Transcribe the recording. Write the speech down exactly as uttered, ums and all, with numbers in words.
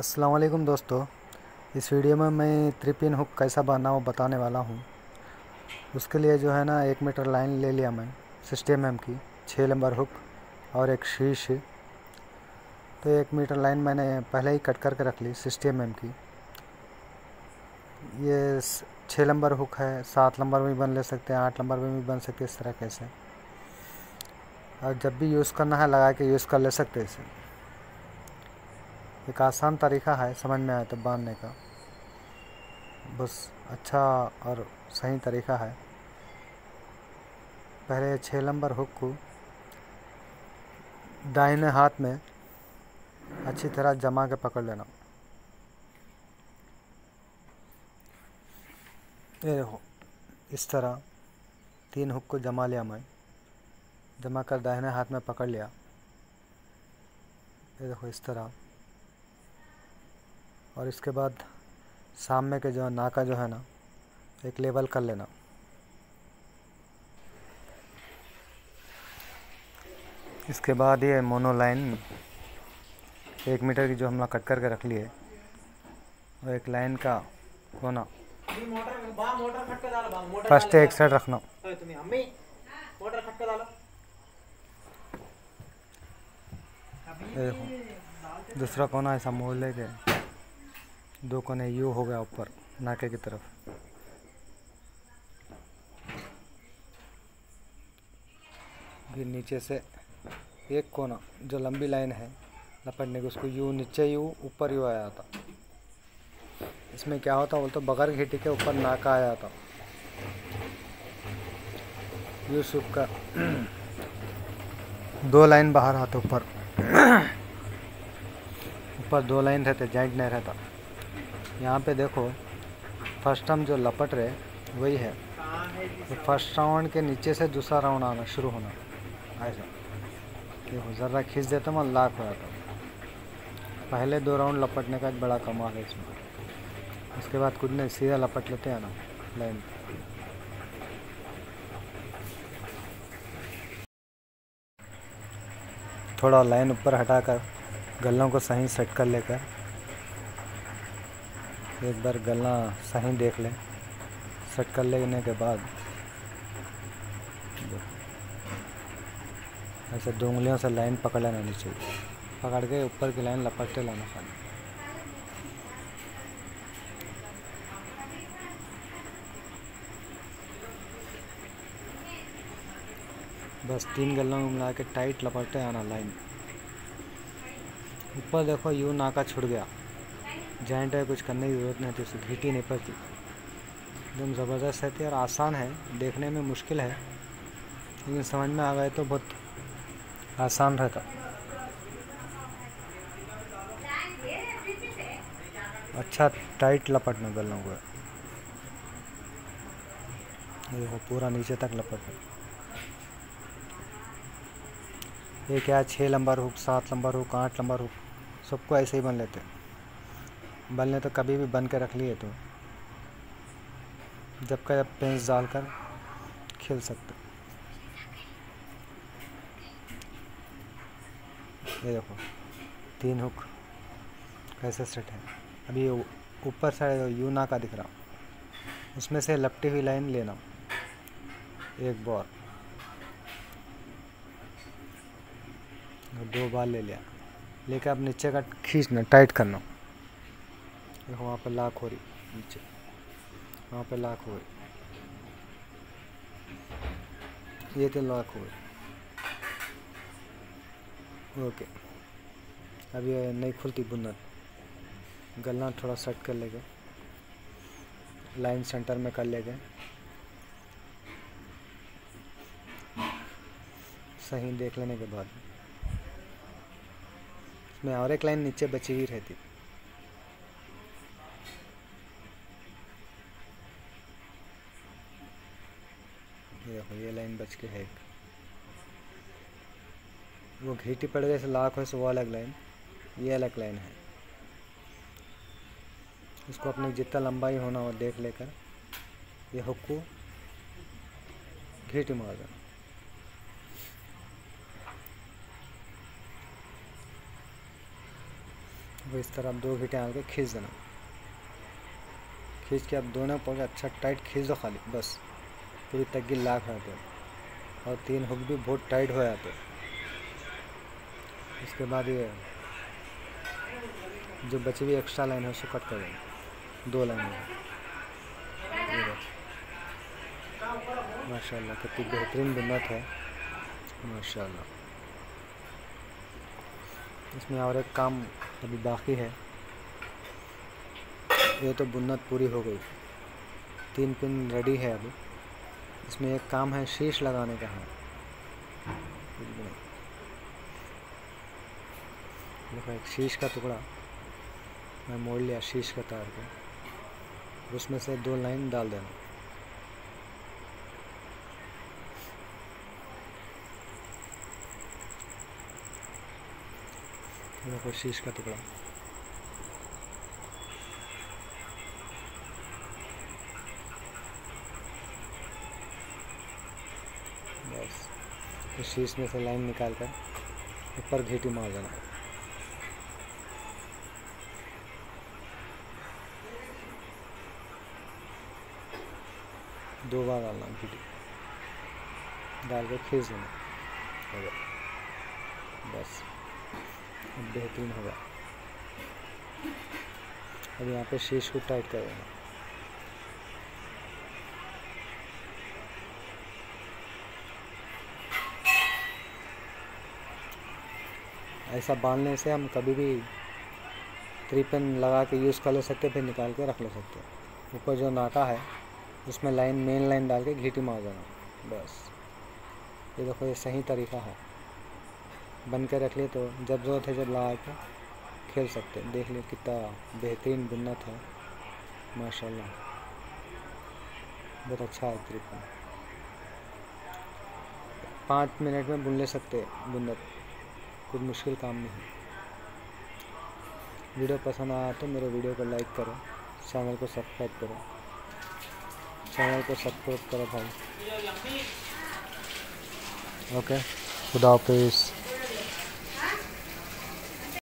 अस्सलाम वालेकुम दोस्तों, इस वीडियो में मैं थ्री पिन हुक कैसा बनाना बताने वाला हूँ। उसके लिए जो है ना एक मीटर लाइन ले लिया मैं सिस्टम एम की छः नंबर हुक और एक शीश। तो एक मीटर लाइन मैंने पहले ही कट करके रख ली सिस्टम एम की। ये छः नंबर हुक है, सात नंबर में भी बन ले सकते हैं, आठ नंबर में भी बन सकते हैं इस तरह कैसे, और जब भी यूज़ करना है लगा के यूज़ कर ले सकते हैं इसे। एक आसान तरीका है, समझ में आया तो बांधने का, बस अच्छा और सही तरीका है। पहले छः नंबर हुक को दाहिने हाथ में अच्छी तरह जमा के पकड़ लेना। ये देखो, इस तरह तीन हुक को जमा लिया मैं, जमा कर दाहिने हाथ में पकड़ लिया। ये देखो इस तरह। और इसके बाद सामने के जो नाका जो है ना एक लेबल कर लेना। इसके बाद ये मोनो लाइन एक मीटर की जो हमने कट करके रख ली है, और एक लाइन का कोना फर्स्ट एक साइड रखना। देखो दूसरा कोना ऐसा मोड़ लेके दो कोने यू हो गया ऊपर नाके की तरफ। फिर नीचे से एक कोना जो लंबी लाइन है लपटने की, उसको यू नीचे यू ऊपर यू आया था। इसमें क्या होता बोलते बगैर घीटी के ऊपर नाका आया था यू सूप का। दो लाइन बाहर आते ऊपर ऊपर दो लाइन रहते, जॉइंट नहीं रहता। यहाँ पे देखो फर्स्ट राउंड जो लपट रहे वही है। तो फर्स्ट राउंड के नीचे से दूसरा राउंड आना शुरू होना। ऐसा देखो ज़रा खींच देता हूँ और लाख हो जाता हूँ। पहले दो राउंड लपटने का एक बड़ा कमाल है इसमें। उसके बाद कुछ नहीं, सीधा लपट लेते हैं ना लाइन। थोड़ा लाइन ऊपर हटाकर गल्लों को सही सेट कर लेकर एक बार गलना सही देख लें। सेट कर लेने के बाद ऐसे दो उंगलियों से लाइन पकड़ लेना, नीचे पकड़ के ऊपर की लाइन लपटते लाना खाली। बस तीन गल्लों में मिला के टाइट लपटते आना लाइन। ऊपर देखो यू नाका छुड़ गया, जॉइंट है, कुछ करने की ज़रूरत नहीं थी, उसकी घीटी नहीं पड़ती, एकदम ज़बरदस्त रहती है और आसान है। देखने में मुश्किल है लेकिन समझ में आ गए तो बहुत आसान रहता। अच्छा टाइट लपटना गलों को, देखो पूरा नीचे तक लपटना। ये क्या छः नंबर हुक, सात नंबर हुक, आठ नंबर हुक सबको ऐसे ही बन लेते हैं। बल ने तो कभी भी बन के रख लिए तो जब का जब पेंस डाल कर खेल सकते। ये देखो तीन हुक कैसे सेट है। अभी ऊपर साइड यू नाका दिख रहा, उसमें से लपटी हुई लाइन लेना एक बार, दो बार ले लिया। लेकर अब नीचे का खींचना, टाइट करना। देखो वहाँ पर लाख हो रही, नीचे वहाँ पर लाख हो रही, ये तो लाख हो रही। ओके, अब ये नहीं खुलती बुनत। गलना थोड़ा सेट कर लेंगे, लाइन सेंटर में कर लेंगे, सही देख लेने के बाद इसमें और एक लाइन नीचे बची हुई रहती। देखो ये लाइन बच के है, वो घीटी पड़ गई लाख है, वो अलग लाइन, ये अलग लाइन है। इसको अपने जितना लंबाई होना हो देख लेकर ये हुक को घीटी मार देना। वो इस तरह आप दो घिटे आल के खींच देना। खींच के आप दोनों पॉइंट अच्छा टाइट खींच दो खाली, बस पूरी तग्गी लाख है तो। और तीन हुक भी बहुत टाइट हो जाते। उसके बाद ये जो बची हुई एक्स्ट्रा लाइन है उसको कट कर देंगे, दो लाइन है। माशाल्लाह कितनी बेहतरीन बुनत है माशाल्लाह। इसमें और एक काम अभी बाकी है। ये तो बुनत पूरी हो गई, तीन पिन रेडी है। अभी इसमें एक काम है शीश लगाने का है। देखो एक शीश का टुकड़ा मैं मोड़ लिया शीश का तार को, उसमें से दो लाइन डाल देना। देखो शीश का टुकड़ा बस, तो शीश में से लाइन निकाल कर ऊपर घीटी मार देना। दो बार डालना घीटी, डाल के खींच देना बस, बेहतरीन होगा। अब यहाँ पे शीश को टाइट कर देना। ऐसा बांधने से हम कभी भी त्रिपिन लगा के यूज़ कर ले सकते, फिर निकाल के रख ले सकते। ऊपर जो नाका है उसमें लाइन मेन लाइन डाल के घीटी मार देना बस। ये देखो ये सही तरीका है, बन के रख लिए तो जब ज़रूरत है जब लगा के खेल सकते हैं। देख लियो कितना बेहतरीन बुनत है माशाल्लाह, बहुत अच्छा है तरीका। पाँच मिनट में बुन ले सकते बुनत, कोई मुश्किल काम नहीं है। वीडियो पसंद आया तो मेरे वीडियो को लाइक करो, चैनल को सब्सक्राइब करो, चैनल को सब्सक्राइब करो भाई। ओके, खुदा हाफिज़।